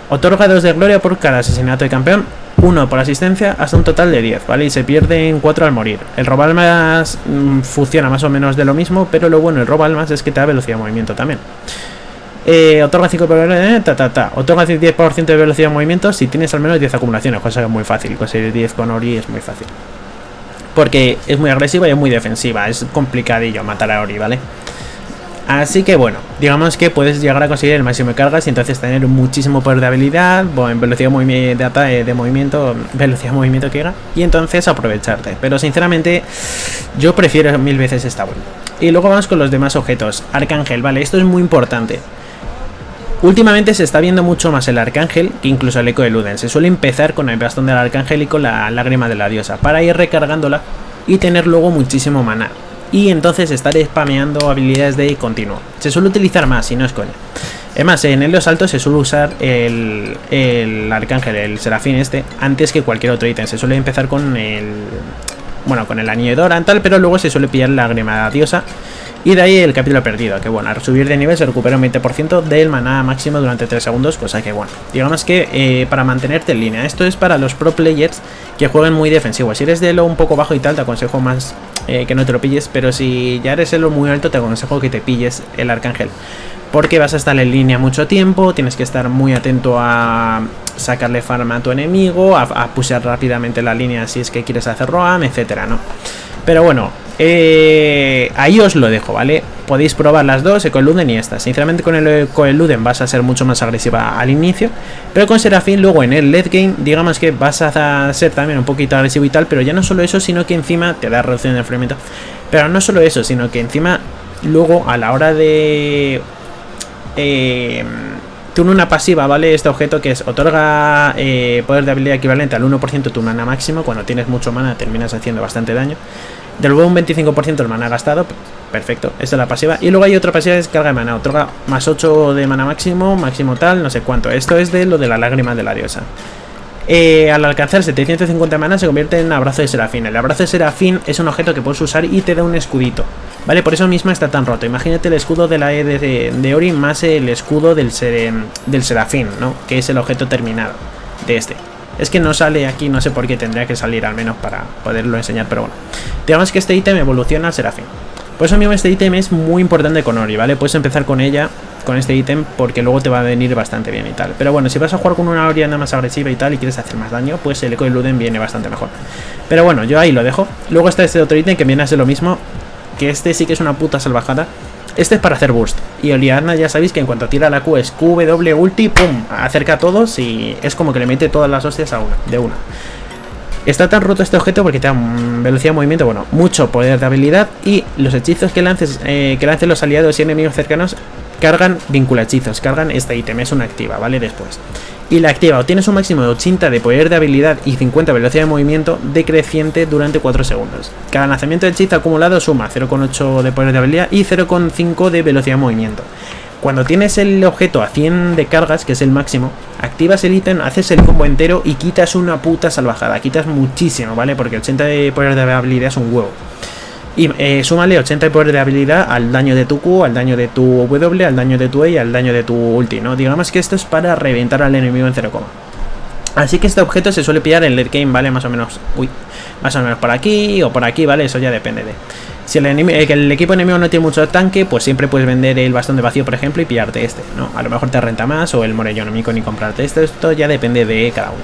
Otorga dos de gloria por cada asesinato de campeón, uno por asistencia, hasta un total de diez, ¿vale? Y se pierden cuatro al morir. El robo almas mmm, funciona más o menos de lo mismo, pero lo bueno el robo almas es que te da velocidad de movimiento también. Eh, otorga cinco por ciento, ta, ta, ta. Otorga diez por ciento de velocidad de movimiento si tienes al menos diez acumulaciones, cosa que es muy fácil. Conseguir diez con Ori es muy fácil. Porque es muy agresiva y es muy defensiva, es complicadillo matar a Ori, ¿vale? Así que bueno, digamos que puedes llegar a conseguir el máximo de cargas y entonces tener muchísimo poder de habilidad, bueno, velocidad de, de movimiento, velocidad de movimiento que llega, y entonces aprovecharte. Pero sinceramente, yo prefiero mil veces esta build. Y luego vamos con los demás objetos. Arcángel, vale, esto es muy importante. Últimamente se está viendo mucho más el arcángel que incluso el eco de Luden. Se suele empezar con el bastón del arcángel y con la lágrima de la diosa para ir recargándola y tener luego muchísimo maná. Y entonces estar spameando habilidades de continuo. Se suele utilizar más, y no es coña. Es más, en el los altos se suele usar el, el arcángel, el serafín este, antes que cualquier otro ítem. Se suele empezar con el... Bueno, con el anillo de Doran tal, pero luego se suele pillar la lágrima diosa. Y de ahí el capítulo perdido, que bueno, al subir de nivel se recupera un veinte por ciento del maná máximo durante tres segundos, cosa que bueno. Digamos que eh, para mantenerte en línea, esto es para los pro players que jueguen muy defensivo. Si eres de elo un poco bajo y tal, te aconsejo más eh, que no te lo pilles, pero si ya eres elo muy alto, te aconsejo que te pilles el arcángel. Porque vas a estar en línea mucho tiempo, tienes que estar muy atento a sacarle farm a tu enemigo, a, a pushar rápidamente la línea si es que quieres hacer roam, etcétera, ¿no? Pero bueno, eh, ahí os lo dejo, ¿vale? Podéis probar las dos, Eco Eluden y esta. Sinceramente con el Eco Eluden vas a ser mucho más agresiva al inicio, pero con Serafín luego en el late game, digamos que vas a ser también un poquito agresivo y tal, pero ya no solo eso, sino que encima te da reducción de enfriamiento. Pero no solo eso, sino que encima luego a la hora de... Eh, Nocturne una pasiva, ¿vale? Este objeto que es otorga eh, poder de habilidad equivalente al uno por ciento de tu mana máximo. Cuando tienes mucho mana terminas haciendo bastante daño. Devuelve un veinticinco por ciento del mana gastado. Perfecto, esta es la pasiva. Y luego hay otra pasiva que es carga de mana. Otorga más ocho de mana máximo, máximo tal, no sé cuánto. Esto es de lo de la lágrima de la diosa. Eh, al alcanzar setecientos cincuenta manas se convierte en abrazo de serafín. El abrazo de serafín es un objeto que puedes usar y te da un escudito, ¿vale? Por eso misma está tan roto. Imagínate el escudo de la E de, de Ori más el escudo del, ser, del serafín, ¿no? Que es el objeto terminado de este. Es que no sale aquí, no sé por qué, tendría que salir al menos para poderlo enseñar, pero bueno. Digamos que este ítem evoluciona al serafín. Por eso mismo este ítem es muy importante con Ori, ¿vale? Puedes empezar con ella, con este ítem, porque luego te va a venir bastante bien y tal. Pero bueno, si vas a jugar con una Orianna más agresiva y tal y quieres hacer más daño, pues el Eco y Luden viene bastante mejor. Pero bueno, yo ahí lo dejo. Luego está este otro ítem que viene a ser lo mismo, que este sí que es una puta salvajada. Este es para hacer burst. Y Orianna ya sabéis que en cuanto tira la Q es Q, W, ulti, pum, acerca a todos y es como que le mete todas las hostias a una, de una. Está tan roto este objeto porque te da velocidad de movimiento, bueno, mucho poder de habilidad. Y los hechizos que lances, eh, que lancen los aliados y enemigos cercanos cargan vincula hechizos, cargan este ítem, es una activa, ¿vale? Después. Y la activa, obtienes un máximo de ochenta de poder de habilidad y cincuenta de velocidad de movimiento decreciente durante cuatro segundos. Cada lanzamiento de hechizo acumulado suma cero coma ocho de poder de habilidad y cero coma cinco de velocidad de movimiento. Cuando tienes el objeto a cien de cargas, que es el máximo, activas el ítem, haces el combo entero y quitas una puta salvajada. Quitas muchísimo, ¿vale? Porque ochenta de poder de habilidad es un huevo. Y eh, súmale ochenta de poder de habilidad al daño de tu Q, al daño de tu W, al daño de tu E y al daño de tu ulti, ¿no? Digamos que esto es para reventar al enemigo en cero coma. Así que este objeto se suele pillar en late game, ¿vale? Más o menos, uy, más o menos por aquí o por aquí, ¿vale? Eso ya depende de... Si el, el equipo enemigo no tiene mucho tanque, pues siempre puedes vender el bastón de vacío, por ejemplo, y pillarte este, ¿no? A lo mejor te renta más, o el morellón mico ni comprarte este, esto ya depende de cada uno.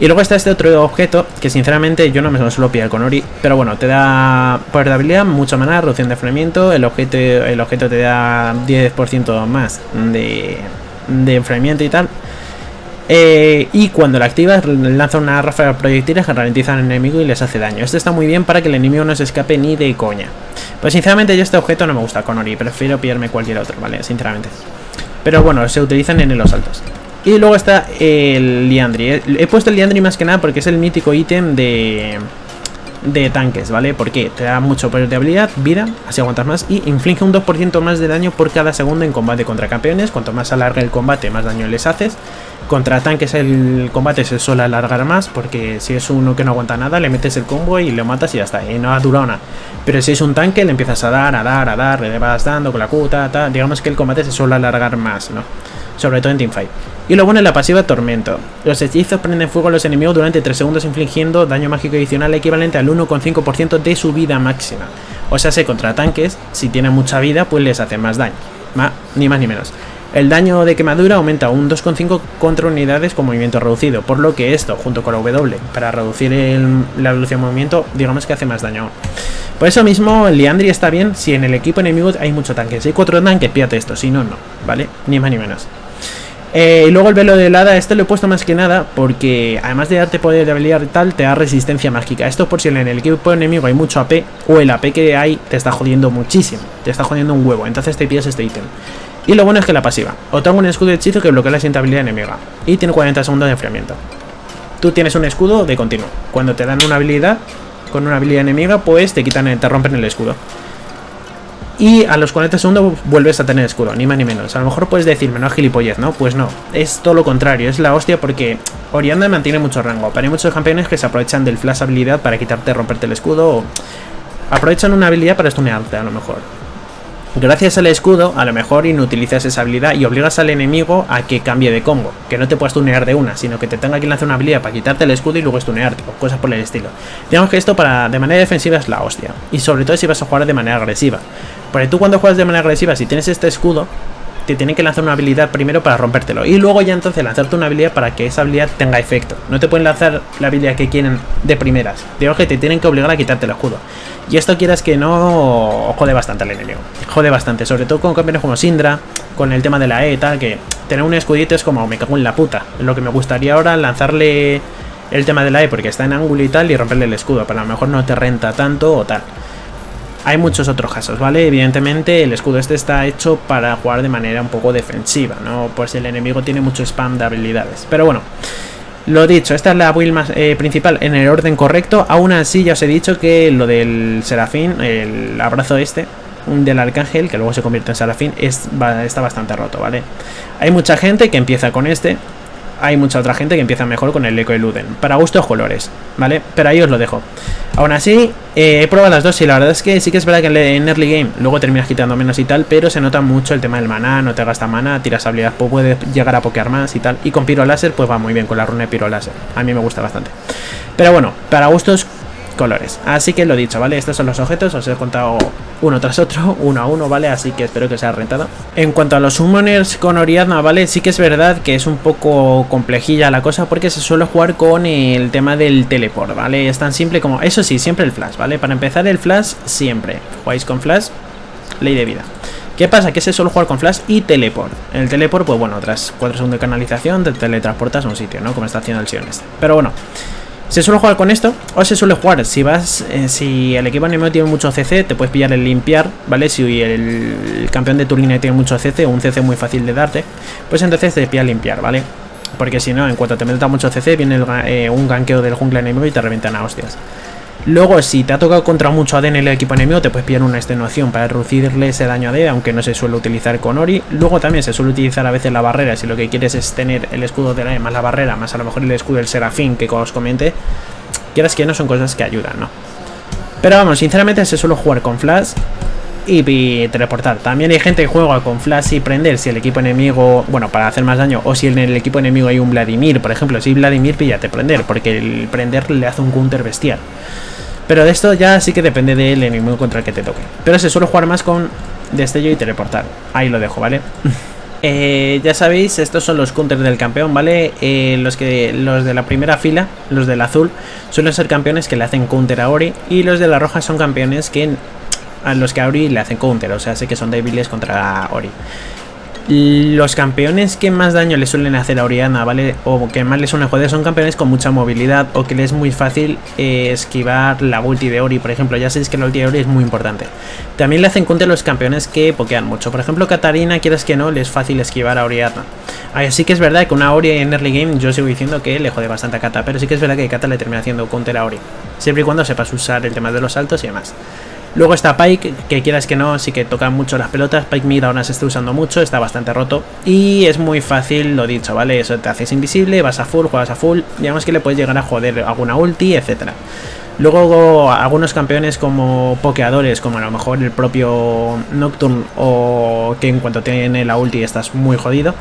Y luego está este otro objeto, que sinceramente yo no me suelo pillar con Ori, pero bueno, te da poder de habilidad, mucha maná, reducción de enfriamiento, el objeto, el objeto te da diez por ciento más de, de enfriamiento y tal. Eh, y cuando la activas lanza una ráfaga de proyectiles que ralentizan al enemigo y les hace daño. Esto está muy bien para que el enemigo no se escape ni de coña. Pues sinceramente yo este objeto no me gusta con Ori, prefiero pillarme cualquier otro, vale, sinceramente. Pero bueno, se utilizan en los altos. Y luego está el Liandry. He puesto el Liandry más que nada porque es el mítico ítem de... de tanques, ¿vale? Porque te da mucho poder de habilidad, vida, así aguantas más y inflige un dos por ciento más de daño por cada segundo en combate contra campeones. Cuanto más alarga el combate, más daño les haces. Contra tanques el combate se suele alargar más porque si es uno que no aguanta nada, le metes el combo y lo matas y ya está, y no ha durado nada. Pero si es un tanque, le empiezas a dar, a dar, a dar, le vas dando con la cuta, tal. Digamos que el combate se suele alargar más, ¿no? Sobre todo en teamfight. Y lo bueno es la pasiva Tormento. Los hechizos prenden fuego a los enemigos durante tres segundos infligiendo daño mágico adicional equivalente al uno coma cinco por ciento de su vida máxima. O sea, si contra tanques, si tienen mucha vida, pues les hace más daño. Ma, ni más ni menos. El daño de quemadura aumenta un dos coma cinco contra unidades con movimiento reducido, por lo que esto, junto con la W, para reducir el, la velocidad de movimiento, digamos que hace más daño aún. Por eso mismo, el Liandry está bien si en el equipo enemigo hay mucho tanque. Si hay cuatro tanques, píate esto, si no, no, ¿vale? Ni más ni menos. Eh, y luego el velo de helada, esto lo he puesto más que nada porque además de darte poder de habilidad y tal, te da resistencia mágica. Esto por si en el equipo enemigo hay mucho A P o el A P que hay te está jodiendo muchísimo, te está jodiendo un huevo, entonces te pillas este ítem. Y lo bueno es que la pasiva, otorga un escudo de hechizo que bloquea la siguiente habilidad enemiga y tiene cuarenta segundos de enfriamiento. Tú tienes un escudo de continuo, cuando te dan una habilidad con una habilidad enemiga pues te quitan, te rompen el escudo. Y a los cuarenta segundos vuelves a tener escudo, ni más ni menos. A lo mejor puedes decirme, no, gilipollez, ¿no? Pues no, es todo lo contrario, es la hostia porque Orianna mantiene mucho rango. Pero hay muchos campeones que se aprovechan del flash habilidad para quitarte, romperte el escudo o aprovechan una habilidad para stunearte a lo mejor. Gracias al escudo, a lo mejor inutilizas esa habilidad y obligas al enemigo a que cambie de combo. Que no te puedas stunear de una, sino que te tenga que lanzar una habilidad para quitarte el escudo y luego stunearte, o cosas por el estilo. Digamos que esto para de manera defensiva es la hostia, y sobre todo si vas a jugar de manera agresiva. Porque tú cuando juegas de manera agresiva, si tienes este escudo, te tienen que lanzar una habilidad primero para rompértelo. Y luego ya entonces lanzarte una habilidad para que esa habilidad tenga efecto. No te pueden lanzar la habilidad que quieren de primeras. Digamos que te tienen que obligar a quitarte el escudo. Y esto quieras que no, jode bastante al enemigo. Jode bastante, sobre todo con campeones como Syndra, con el tema de la E y tal, que tener un escudito es como, me cago en la puta. Lo que me gustaría ahora lanzarle el tema de la E porque está en ángulo y tal y romperle el escudo. Pero a lo mejor no te renta tanto o tal. Hay muchos otros casos, ¿vale? Evidentemente el escudo este está hecho para jugar de manera un poco defensiva, ¿no? Pues el enemigo tiene mucho spam de habilidades. Pero bueno, lo dicho, esta es la build más, eh, principal en el orden correcto. Aún así ya os he dicho que lo del Serafín, el abrazo este del Arcángel, que luego se convierte en Serafín, es, va, está bastante roto, ¿vale? Hay mucha gente que empieza con este. Hay mucha otra gente que empieza mejor con el Eco Eluden. Para gustos colores, ¿vale? Pero ahí os lo dejo. Aún así, eh, he probado las dos y la verdad es que sí que es verdad que en early game luego terminas quitando menos y tal, pero se nota mucho el tema del maná, no te gasta maná, tiras habilidades, pues puedes llegar a pokear más y tal. Y con Piro Láser, pues va muy bien con la runa de Piro Láser. A mí me gusta bastante. Pero bueno, para gustos colores. Así que lo dicho, ¿vale? Estos son los objetos, os he contado uno tras otro, uno a uno, ¿vale? Así que espero que os haya rentado. En cuanto a los Summoners con Orianna, ¿vale? Sí que es verdad que es un poco complejilla la cosa porque se suele jugar con el tema del teleport, ¿vale? Es tan simple como, eso sí, siempre el Flash, ¿vale? Para empezar el Flash, siempre jugáis con Flash, ley de vida. ¿Qué pasa? Que se suele jugar con Flash y Teleport. El Teleport, pues bueno, tras cuatro segundos de canalización te teletransportas a un sitio, ¿no? Como está haciendo el Sion este. Pero bueno, se suele jugar con esto, o se suele jugar, si vas, eh, si el equipo enemigo tiene mucho C C, te puedes pillar el limpiar, ¿vale? Si el campeón de tu línea tiene mucho C C, o un C C muy fácil de darte, pues entonces te pilla limpiar, ¿vale? Porque si no, en cuanto te metas mucho C C, viene el, eh, un ganqueo del jungla enemigo y te reventan a hostias. Luego, si te ha tocado contra mucho A D en el equipo enemigo, te puedes pillar una extenuación para reducirle ese daño A D, aunque no se suele utilizar con Ori. Luego también se suele utilizar a veces la barrera, si lo que quieres es tener el escudo de la E más la barrera, más a lo mejor el escudo del Serafín, que como os comenté, quieras que no, son cosas que ayudan, ¿no? Pero vamos, sinceramente se suele jugar con Flash y, y teleportar. También hay gente que juega con Flash y prender si el equipo enemigo, bueno, para hacer más daño, o si en el equipo enemigo hay un Vladimir, por ejemplo. Si Vladimir, píllate prender, porque el prender le hace un counter bestial. Pero de esto ya sí que depende del enemigo contra el que te toque. Pero se suele jugar más con destello y teleportar. Ahí lo dejo, ¿vale? eh, ya sabéis, estos son los counters del campeón, ¿vale? Eh, los, que, los de la primera fila, los del azul, suelen ser campeones que le hacen counter a Ori. Y los de la roja son campeones que a los que a Ori le hacen counter. O sea, sé que son débiles contra Ori. Los campeones que más daño le suelen hacer a Orianna, ¿vale? O que más le suelen joder son campeones con mucha movilidad o que le es muy fácil eh, esquivar la ulti de Ori, por ejemplo. Ya sabéis que la ulti de Ori es muy importante. También le hacen contra los campeones que pokean mucho. Por ejemplo, Katarina, quieras que no, le es fácil esquivar a Orianna. Así que es verdad que una Ori en early game yo sigo diciendo que le jode bastante a Kata, pero sí que es verdad que Kata le termina haciendo counter a Ori. Siempre y cuando sepas usar el tema de los saltos y demás. Luego está Pyke, que quieras que no, sí que toca mucho las pelotas. Pyke Mid ahora se está usando mucho, está bastante roto. Y es muy fácil, lo dicho, ¿vale? Eso, te haces invisible, vas a full, juegas a full. Digamos que le puedes llegar a joder alguna ulti, etcétera. Luego algunos campeones como pokeadores, como a lo mejor el propio Nocturne, o que en cuanto tiene la ulti estás muy jodido.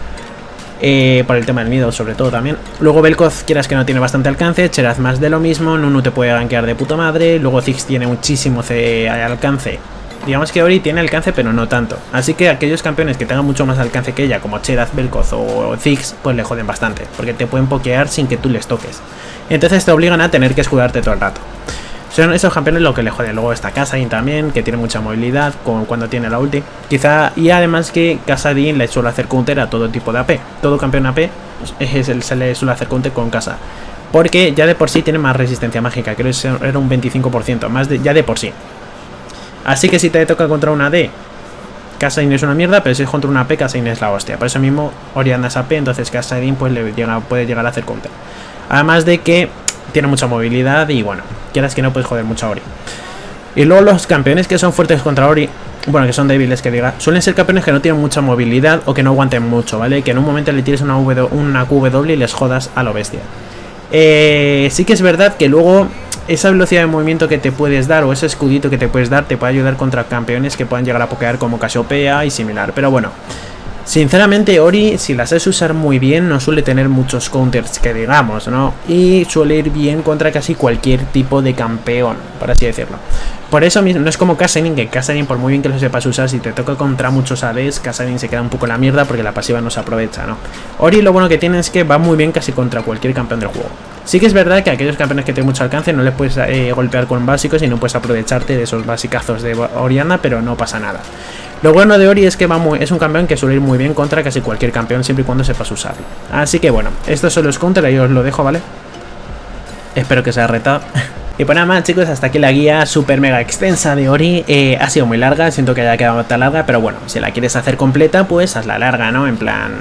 Eh, por el tema del miedo, sobre todo también. Luego Vel'Koz, quieras que no, tiene bastante alcance. Xerath más de lo mismo, Nunu te puede gankear de puta madre. Luego Ziggs tiene muchísimo C alcance. Digamos que Ori tiene alcance, pero no tanto. Así que aquellos campeones que tengan mucho más alcance que ella, como Xerath, Vel'Koz o Ziggs, pues le joden bastante, porque te pueden pokear sin que tú les toques. Entonces te obligan a tener que escudarte todo el rato. Son esos campeones lo que le joden. Luego está Kassadin también, que tiene mucha movilidad con cuando tiene la ulti. Quizá, y además que Kassadin le suele hacer counter a todo tipo de A P. Todo campeón A P es el, se le suele hacer counter con Kassa. Porque ya de por sí tiene más resistencia mágica. Creo que era un veinticinco por ciento, más de, ya de por sí. Así que si te toca contra una D, Kassadin es una mierda, pero si es contra una A P, Kassadin es la hostia. Por eso mismo Orianna es A P, entonces Kassadin pues, le llega, puede llegar a hacer counter. Además de que tiene mucha movilidad y bueno, quieras que no puedes joder mucho a Ori. Y luego los campeones que son fuertes contra Ori, bueno, que son débiles que diga, suelen ser campeones que no tienen mucha movilidad o que no aguanten mucho, ¿vale? Que en un momento le tires una, v, una Q W y les jodas a lo bestia. Eh, sí que es verdad que luego esa velocidad de movimiento que te puedes dar o ese escudito que te puedes dar te puede ayudar contra campeones que puedan llegar a pokear como Casiopea y similar, pero bueno. Sinceramente Ori, si la sabes usar muy bien, no suele tener muchos counters que digamos, ¿no? Y suele ir bien contra casi cualquier tipo de campeón, por así decirlo. Por eso mismo, no es como Kassadin, que Kassadin por muy bien que lo sepas usar, si te toca contra muchos A Ds, Kassadin se queda un poco en la mierda porque la pasiva no se aprovecha, ¿no? Ori lo bueno que tiene es que va muy bien casi contra cualquier campeón del juego. Sí que es verdad que a aquellos campeones que tienen mucho alcance no les puedes eh, golpear con básicos y no puedes aprovecharte de esos basicazos de Orianna, pero no pasa nada. Lo bueno de Ori es que va muy, es un campeón que suele ir muy bien contra casi cualquier campeón siempre y cuando sepas usarlo. Así que bueno, estos son los counters, ahí os lo dejo, ¿vale? Espero que sea retado. Y pues nada más, chicos, hasta aquí la guía super mega extensa de Ori. Eh, ha sido muy larga, siento que haya quedado tan larga, pero bueno, si la quieres hacer completa, pues hazla larga, ¿no? En plan,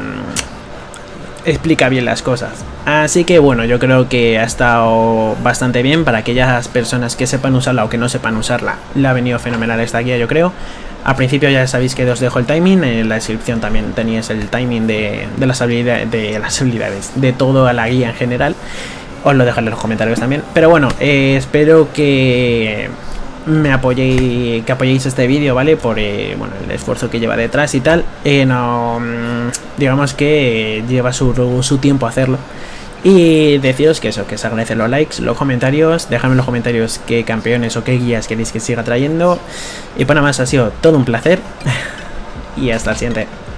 explica bien las cosas. Así que bueno, yo creo que ha estado bastante bien para aquellas personas que sepan usarla o que no sepan usarla. Le ha venido fenomenal esta guía, yo creo. Al principio ya sabéis que os dejo el timing, en la descripción también tenéis el timing de, de las habilidades, de las habilidades, de toda la guía en general. Os lo dejaré en los comentarios también. Pero bueno, eh, espero que me apoyéis, que apoyéis este vídeo, ¿vale? Por eh, bueno, el esfuerzo que lleva detrás y tal. Eh, no, digamos que lleva su, su tiempo hacerlo. Y deciros que eso, que os agradecen los likes, los comentarios. Dejadme en los comentarios qué campeones o qué guías queréis que siga trayendo. Y para más, ha sido todo un placer. Y hasta el siguiente.